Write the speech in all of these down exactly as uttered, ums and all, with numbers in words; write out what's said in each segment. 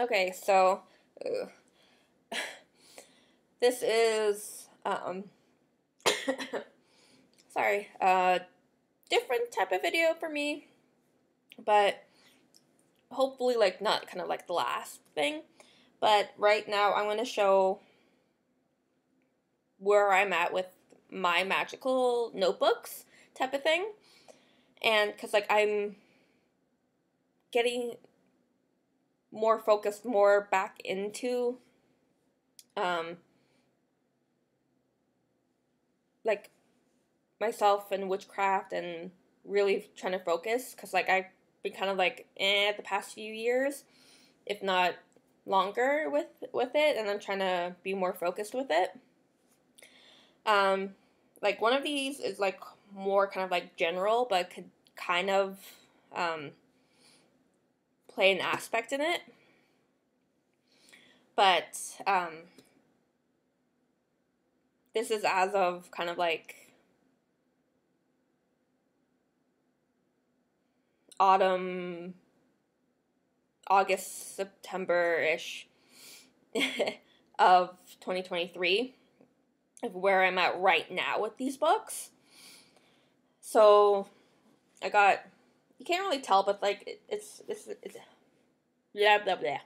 Okay, so this is um sorry, uh different type of video for me, but hopefully like not kind of like the last thing. But right now I'm going to show where I'm at with my magical notebooks type of thing. And because like I'm getting more focused, more back into um, like myself and witchcraft and really trying to focus, because like I've been kind of like eh the past few years, if not longer, with with it, and I'm trying to be more focused with it. Um, like one of these is like more kind of like general, but could kind of um, play an aspect in it. But um, this is as of kind of like autumn, August, September-ish of twenty twenty-three, of where I'm at right now with these books. So I got, you can't really tell, but like it, it's, it's, it's, blah, blah, blah.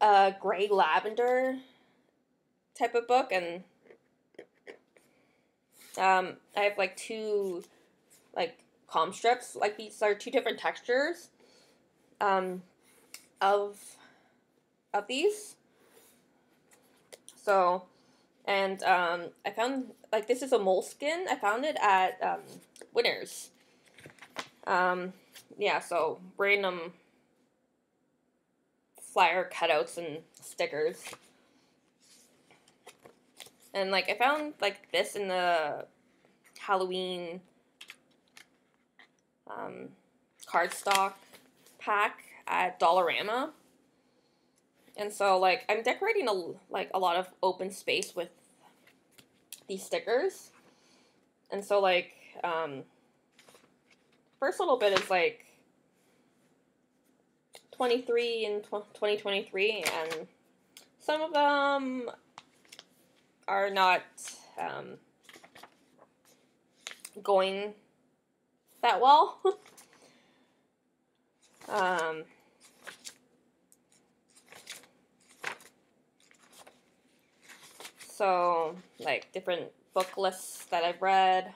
A gray lavender type of book, and um, I have like two like calm strips. Like these are two different textures um, of, of these. So, and um, I found, like, this is a Moleskine. I found it at um, Winners. Um, yeah, so random flyer cutouts and stickers. And, like, I found, like, this in the Halloween um, cardstock pack at Dollarama. And so, like, I'm decorating, a, like, a lot of open space with these stickers. And so, like, um, first little bit is, like, twenty-three and twenty twenty-three, and some of them are not um, going that well. um... So, like, different book lists that I've read,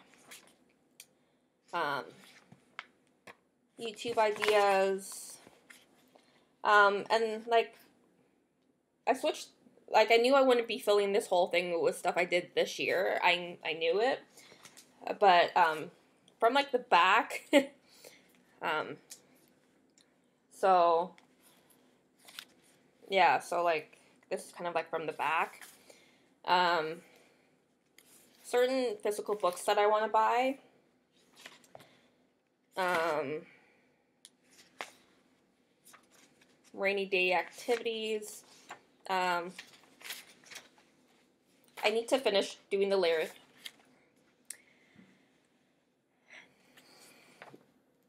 um, YouTube ideas, um, and, like, I switched, like, I knew I wouldn't be filling this whole thing with stuff I did this year. I, I knew it, but, um, from, like, the back, um, so, yeah, so, like, this is kind of, like, from the back. Um, certain physical books that I want to buy, um, rainy day activities, um, I need to finish doing the lyric,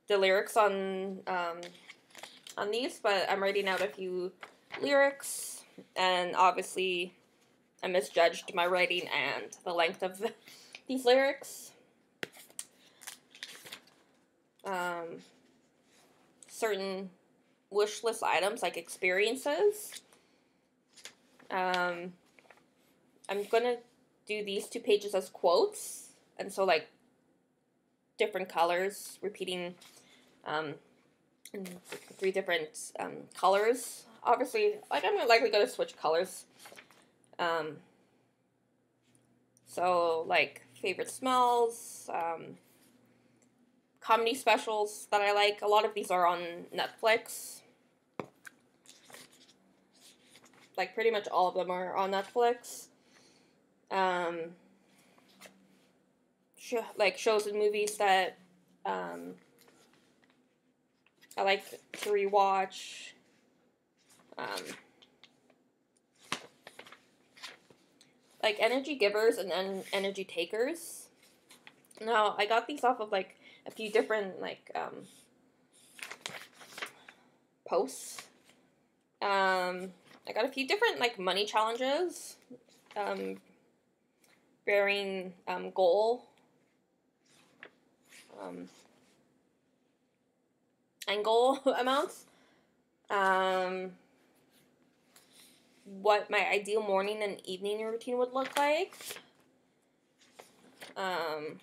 the lyrics on, um, on these, but I'm writing out a few lyrics, and obviously I misjudged my writing and the length of these lyrics. Um, certain wish list items, like experiences. Um, I'm gonna do these two pages as quotes, and so like different colors, repeating um, three different um, colors. Obviously, like I'm likely gonna switch colors. Um, so, like, favorite smells, um, comedy specials that I like. A lot of these are on Netflix. Like, pretty much all of them are on Netflix. Um, sh like, shows and movies that, um, I like to rewatch. Um... Like, energy givers and then energy takers. Now, I got these off of, like, a few different, like, um, posts. Um, I got a few different like money challenges, um, bearing um, goal, um, and goal amounts. Um, what my ideal morning and evening routine would look like. Um,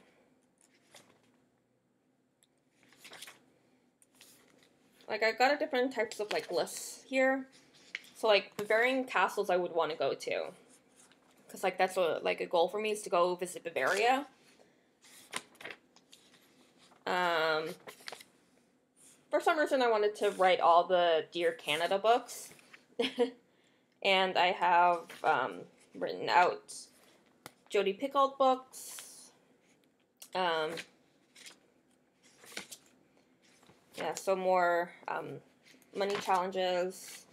like I got a different types of like lists here. So like Bavarian castles I would want to go to, because like that's a, like a goal for me is to go visit Bavaria. Um, for some reason I wanted to write all the Dear Canada books. And I have um, written out Jodi Picoult books. Um, yeah, so more um, money challenges.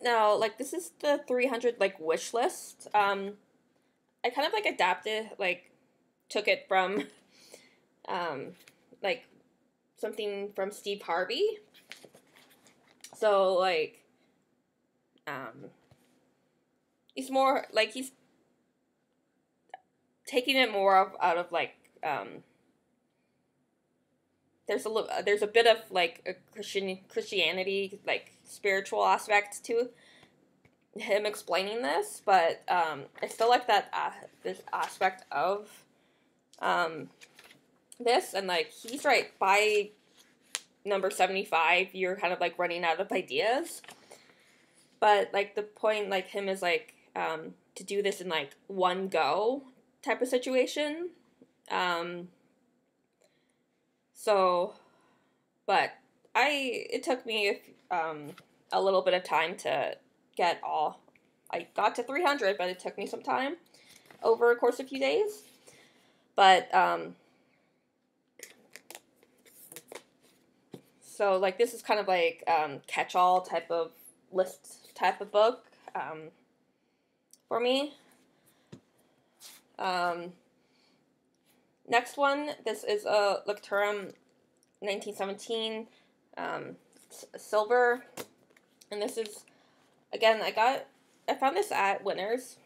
Now, like, this is the three hundred, like, wish list. Um, I kind of, like, adapted, like, took it from, um, like, something from Steve Harvey. So, like, um, he's more, like, he's taking it more of, out of, like, um, there's a little, there's a bit of, like, a Christian, Christianity, like, spiritual aspect to him explaining this, but um, I still like that uh, this aspect of um, this, and like he's right by number seventy-five, you're kind of like running out of ideas, but like the point like him is like um, to do this in like one go type of situation, um, so but I it took me a few Um, a little bit of time to get all, I got to three hundred, but it took me some time over a course of a few days, but, um, so, like, this is kind of like, um, catch-all type of list type of book, um, for me. Um, next one, this is a Leuchtturm nineteen seventeen, um, silver, and this is again I got I found this at Winners,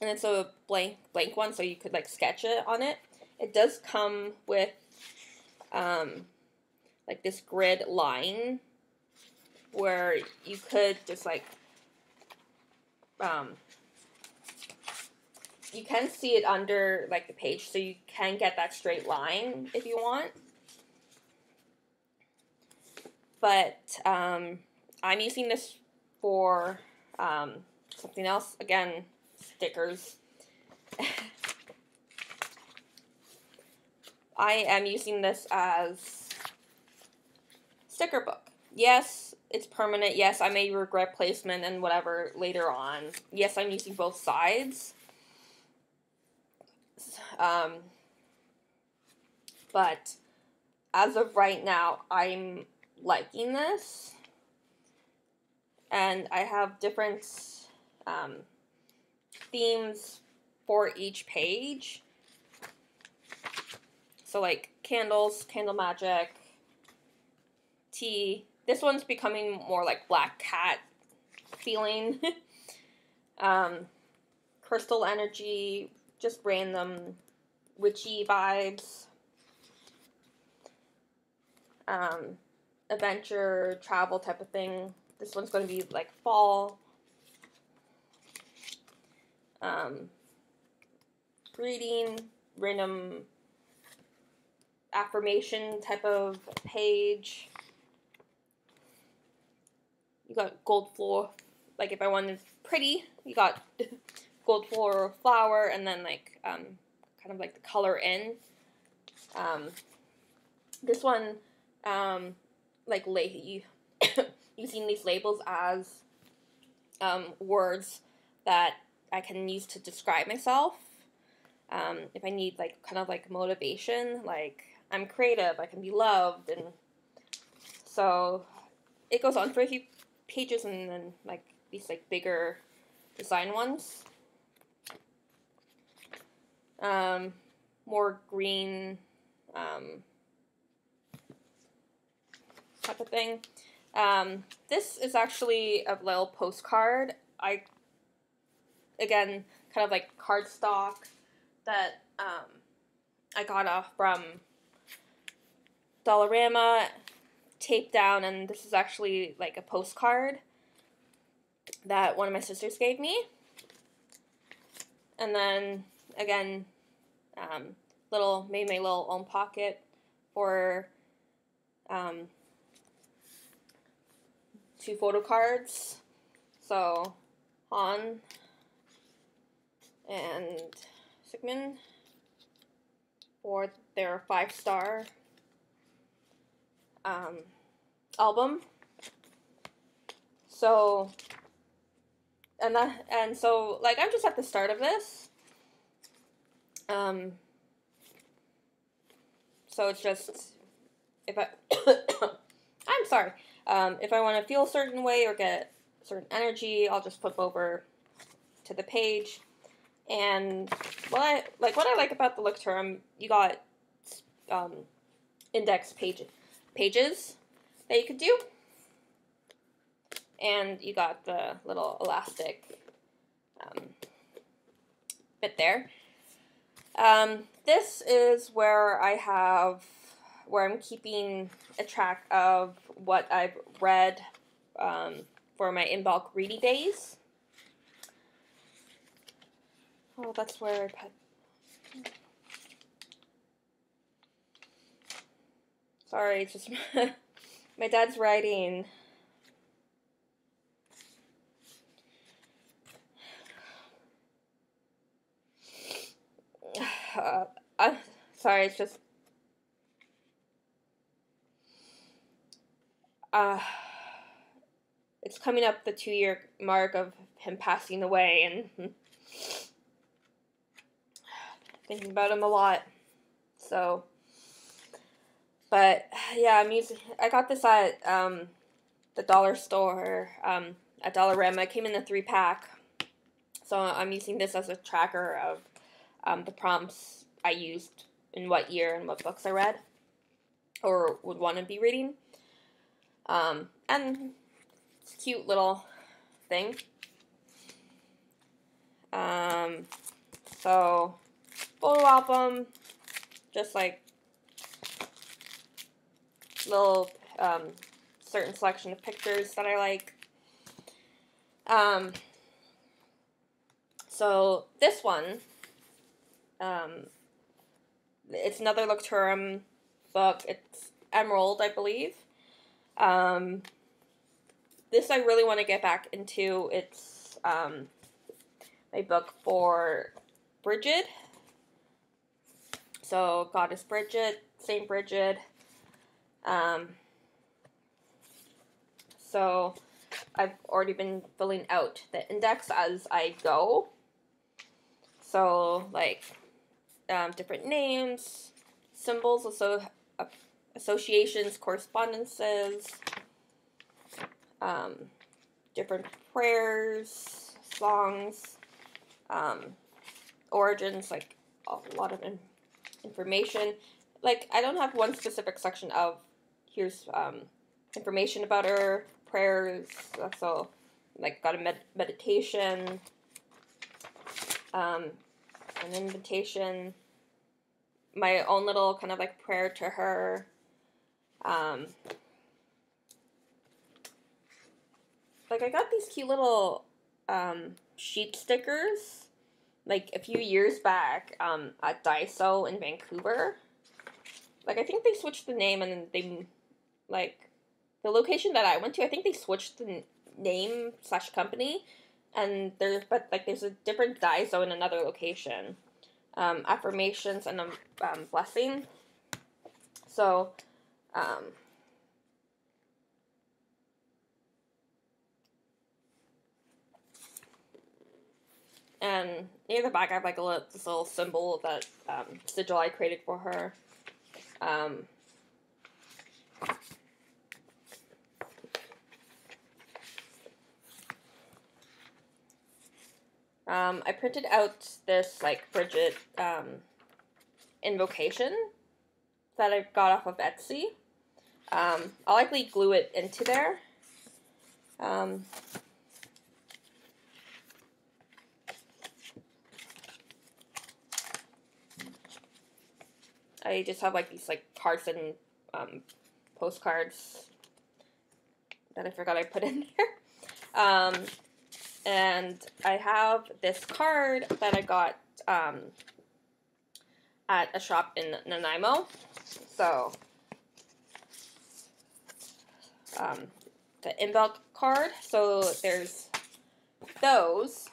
and it's a blank blank one, so you could like sketch it on it. It does come with um like this grid line where you could just like um you can see it under like the page, so you can get that straight line if you want. But um, I'm using this for um, something else. Again, stickers. I am using this as sticker book. Yes, it's permanent. Yes, I may regret placement and whatever later on. Yes, I'm using both sides. Um, but as of right now, I'm liking this, and I have different um, themes for each page, so like candles, candle magic, tea. This one's becoming more like black cat feeling, um, crystal energy, just random witchy vibes, um, adventure, travel type of thing. This one's going to be like fall. Um, reading, random affirmation type of page. You got gold floor, like if I wanted pretty, you got gold floor flower, and then like um, kind of like the color in. Um, this one, um, like la you using these labels as um, words that I can use to describe myself. Um, if I need like kind of like motivation, like I'm creative, I can be loved, and so it goes on for a few pages, and then like these like bigger design ones. Um, more green, um, type of thing. Um, this is actually a little postcard. I, again, kind of like cardstock that um, I got off from Dollarama, taped down, and this is actually like a postcard that one of my sisters gave me. And then, again, um, little, made my little own pocket for um, two photo cards. So, Han and Sigmund for their five-star um, album. So, and that, and so, like, I'm just at the start of this. Um, so it's just, if I, I'm sorry, um, if I want to feel a certain way or get certain energy, I'll just flip over to the page. And what I, like, what I like about the Leuchtturm, you got, um, index page, pages that you could do. And you got the little elastic um, bit there. Um, this is where I have, where I'm keeping a track of what I've read um, for my in-bulk reading days. Oh, that's where I put... Sorry, it's just my dad's writing... Uh, I'm sorry, it's just, uh, it's coming up the two year mark of him passing away, and thinking about him a lot, so, but, yeah, I'm using, I got this at, um, the dollar store, um, at Dollarama. It came in a three pack, so I'm using this as a tracker of Um, the prompts I used in what year and what books I read or would want to be reading. Um, and it's a cute little thing. Um, so, photo album, just like little um, certain selection of pictures that I like. Um, so, this one. Um, it's another Leuchtturm book. It's Emerald, I believe. Um, this I really want to get back into. It's, um, my book for Brigid. So, Goddess Brigid, Saint Brigid. Um, so, I've already been filling out the index as I go. So, like... Um, different names, symbols, also uh, associations, correspondences, um, different prayers, songs, um, origins, like a lot of in information. Like, I don't have one specific section of here's um, information about her, prayers, that's all, like got a med meditation, um, an invitation, my own little kind of like prayer to her, um, like I got these cute little, um, sheep stickers, like a few years back, um, at Daiso in Vancouver, like I think they switched the name and they, like, the location that I went to, I think they switched the name slash company. And there's, but like there's a different Daiso in another location, um, affirmations and a um, blessing. So, um, and near the back I have like a little, this little symbol that um, sigil I created for her. Um, Um, I printed out this, like, Brigid, um, invocation that I got off of Etsy. Um, I'll likely glue it into there. Um, I just have like these like cards and um, postcards that I forgot I put in there. Um, and I have this card that I got um, at a shop in Nanaimo. So um, the in-bulk card. So there's those.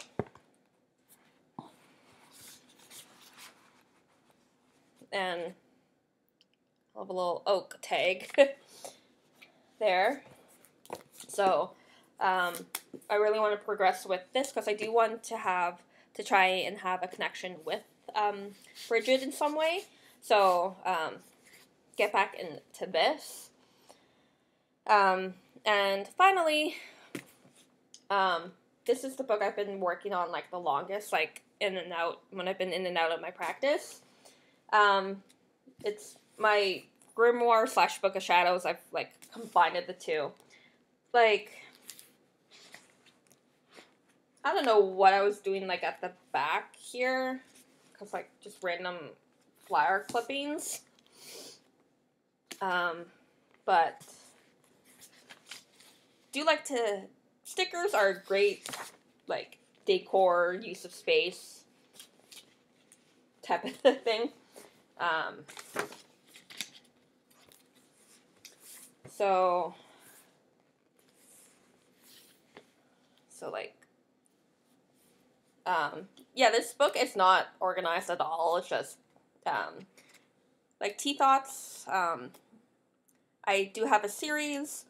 And I'll have a little oak tag there. So um, I really want to progress with this because I do want to have to try and have a connection with um, Brigid in some way. So um, get back into this. Um, and finally, um, this is the book I've been working on like the longest, like in and out when I've been in and out of my practice. Um, it's my grimoire slash book of shadows. I've like combined the two. Like, I don't know what I was doing, like, at the back here, because, like, just random flower clippings, um, but I do like to, stickers are great, like, decor, use of space type of thing, um, so... So, like, um, yeah, this book is not organized at all. It's just, um, like, tea thoughts. Um, I do have a series,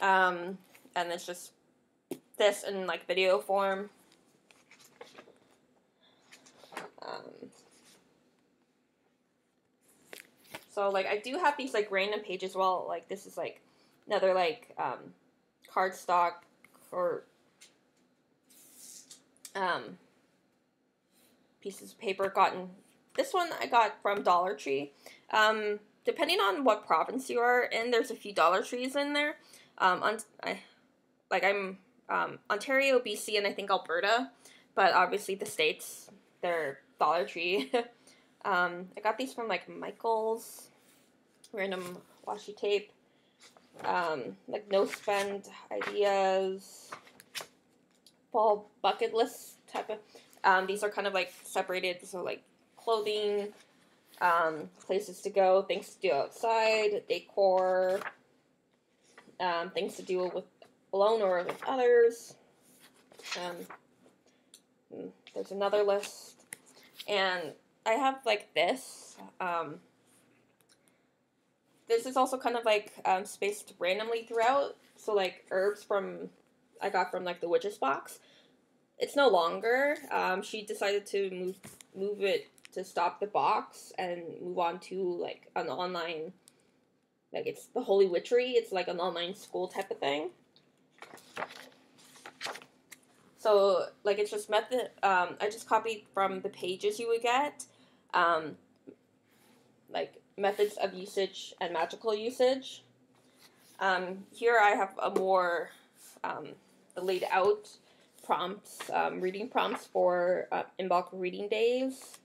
um, and it's just this in, like, video form. Um, so, like, I do have these, like, random pages. Well, like, this is, like, another, like, um, cardstock or... Um, pieces of paper gotten. This one I got from Dollar Tree. Um, depending on what province you are in, there's a few Dollar Trees in there. Um, on, I, like I'm um, Ontario, B C, and I think Alberta, but obviously the states, they're Dollar Tree. um, I got these from like Michael's, random washi tape, um, like no spend ideas. Fall bucket list type of, um, these are kind of like separated, so like clothing, um, places to go, things to do outside, decor, um, things to do with alone or with others, um, there's another list, and I have like this, um, this is also kind of like, um, spaced randomly throughout, so like herbs from I got from like the witch's box. It's no longer. Um, she decided to move move it to stop the box and move on to like an online, like it's the Holy Witchery. It's like an online school type of thing. So like it's just method. Um, I just copied from the pages you would get, um, like methods of usage and magical usage. Um, here I have a more um, laid out prompts, um, reading prompts for uh, in bulk reading days,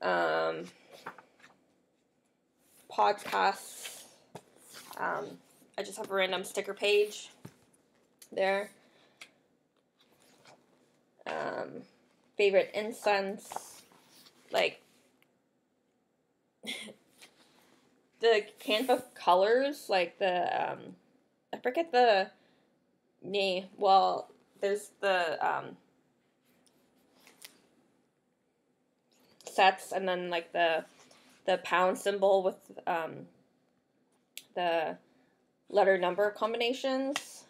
um, podcasts. Um, I just have a random sticker page there. Um, favorite incense, like the Canva colors, like the um, I forget the name. Well, there's the um, sets, and then like the the pound symbol with um, the letter number combinations.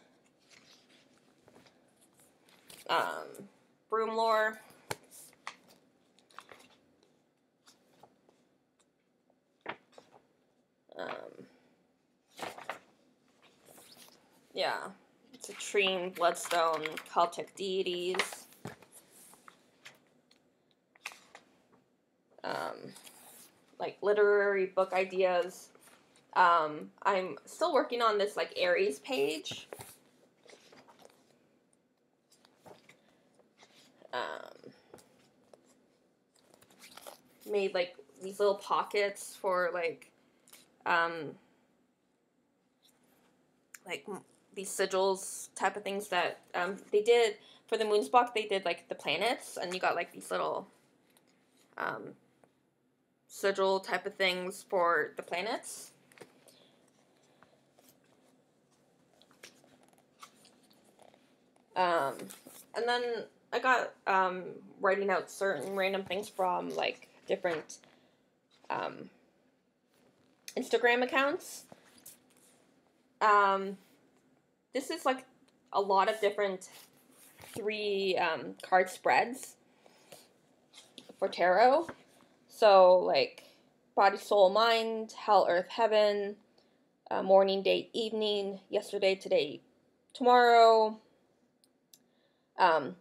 Um, broom lore. Um, yeah. Citrine, Bloodstone, Celtic deities. Um, like literary book ideas. Um, I'm still working on this, like, Aries page. Um, made, like, these little pockets for, like, um, like, these sigils type of things that, um, they did, for the moons block, they did, like, the planets, and you got, like, these little, um, sigil type of things for the planets. Um, and then I got, um, writing out certain random things from, like, different, um, Instagram accounts. Um, this is, like, a lot of different three, um, card spreads for tarot. So, like, body, soul, mind, hell, earth, heaven, uh, morning, day, evening, yesterday, today, tomorrow. Um,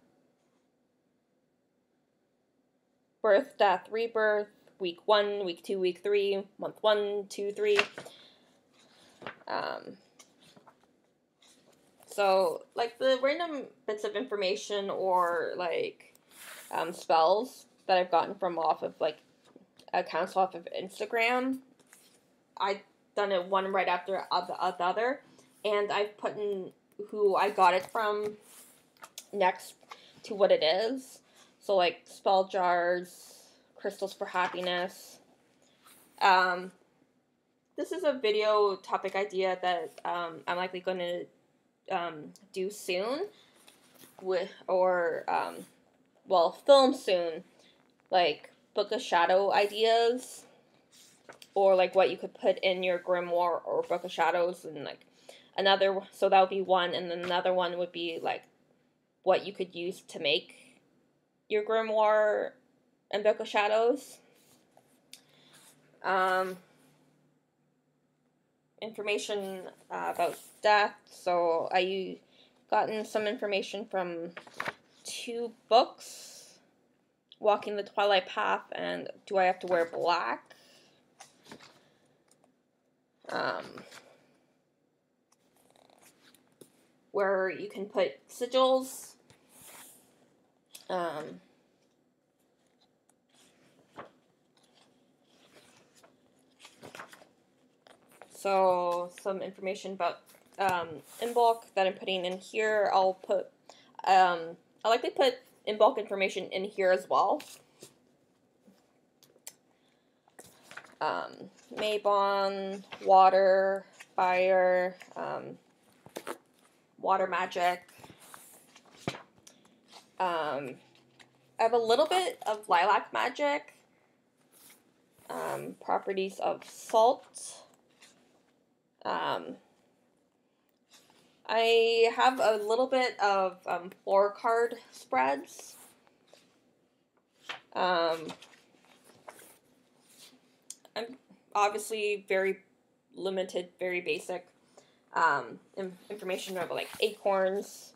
birth, death, rebirth, week one, week two, week three, month one, two, three. Um, so, like, the random bits of information or, like, um, spells that I've gotten from off of, like, accounts off of Instagram, I've done it one right after the other, and I've put in who I got it from next to what it is. So, like, spell jars, crystals for happiness. Um, this is a video topic idea that um, I'm likely going to um, do soon, with or um, well, film soon. Like, book of shadow ideas, or like what you could put in your grimoire or book of shadows, and like another. So that would be one, and then another one would be like what you could use to make your grimoire and book of shadows. Um, information uh, about death. So I gotten some information from two books, Walking the Twilight Path and Do I Have to Wear Black? Um, where you can put sigils. Um, so some information about um, in bulk that I'm putting in here. I'll put, um, I like to put in bulk information in here as well. Um, Maybon, water, fire, um, water magic. Um, I have a little bit of lilac magic, um, properties of salt. Um, I have a little bit of um, floor card spreads. Um, I'm obviously very limited, very basic um, information about like acorns.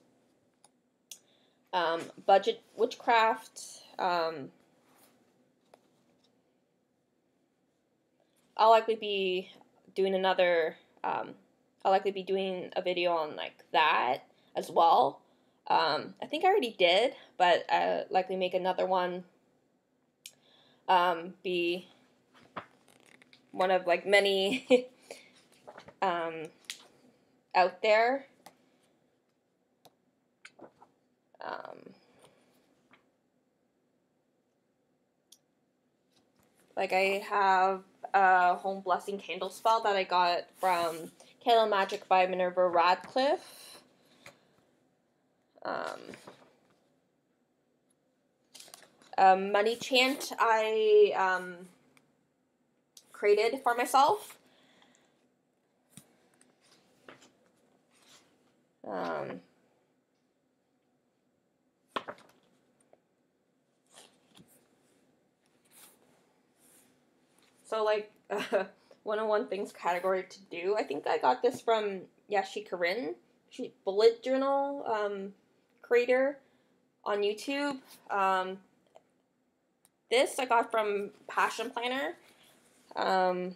Um, budget witchcraft, um, I'll likely be doing another, um, I'll likely be doing a video on, like, that as well. Um, I think I already did, but I'll likely make another one, um, be one of, like, many, um, out there. Um, like I have a home blessing candle spell that I got from Hail Magic by Minerva Radcliffe. Um, a money chant I um, created for myself. Um, So, like, uh, one oh one things category to do. I think I got this from Yashi Corinne. She's a bullet journal um, creator on YouTube. Um, this I got from Passion Planner um,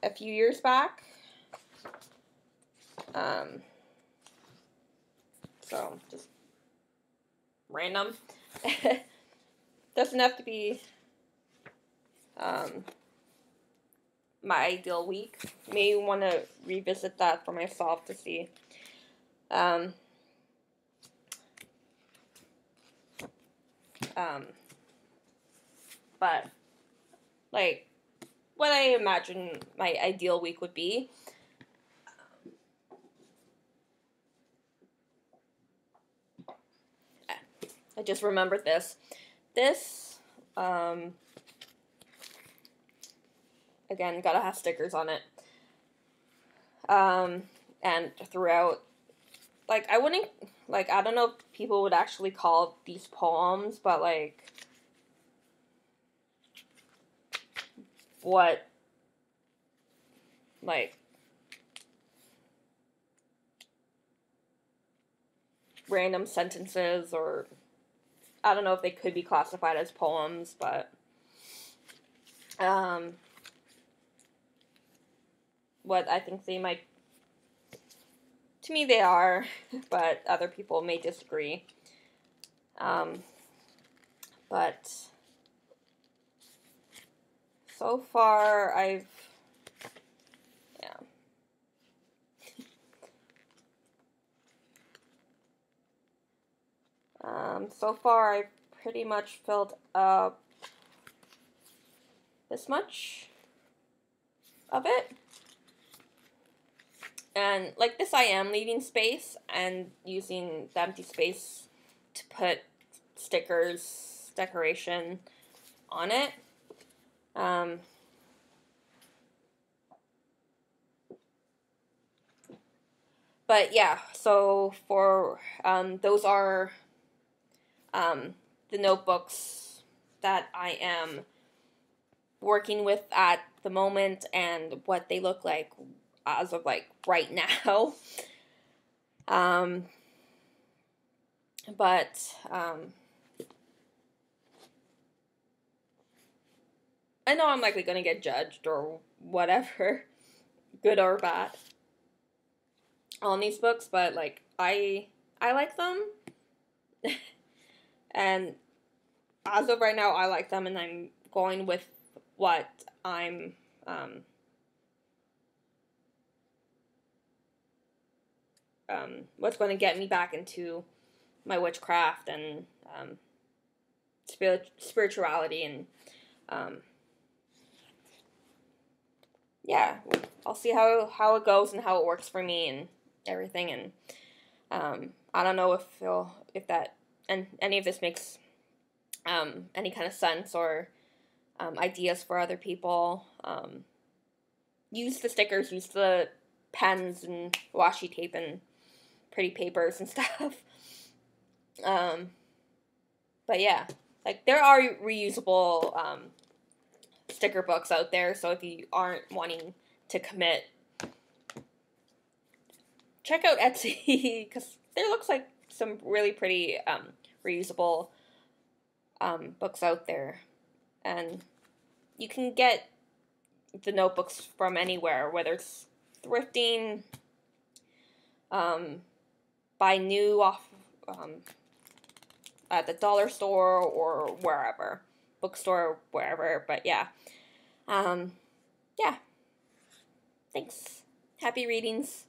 a few years back. Um, so, just random. Doesn't have to be um, my ideal week. May want to revisit that for myself to see. Um, um, but, like, what I imagine my ideal week would be. I just remembered this. This, um, again, gotta have stickers on it. Um, and throughout, like, I wouldn't, like, I don't know if people would actually call these poems, but, like, what, like, random sentences or... I don't know if they could be classified as poems, but, um, what I think they might, to me they are, but other people may disagree, um, but so far I've, yeah. Um, so far, I pretty much filled up this much of it. And like this, I am leaving space and using the empty space to put stickers, decoration on it. Um, but yeah, so for um, those are... Um, the notebooks that I am working with at the moment and what they look like as of like right now. Um, but, um, I know I'm likely going to get judged or whatever, good or bad, on these books, but like, I, I like them. And as of right now, I like them, and I'm going with what I'm, um, um, what's going to get me back into my witchcraft and, um, spirit spirituality, and, um, yeah, I'll see how, how it goes and how it works for me and everything, and, um, I don't know if it'll, if that, and any of this makes um, any kind of sense or um, ideas for other people. Um, use the stickers, use the pens and washi tape and pretty papers and stuff. Um, but yeah, like there are reusable um, sticker books out there, so if you aren't wanting to commit, check out Etsy, because there looks like some really pretty um, reusable um, books out there, and you can get the notebooks from anywhere, whether it's thrifting, um, buy new off um, at the dollar store or wherever, bookstore, wherever. But yeah, um, yeah. Thanks. Happy readings.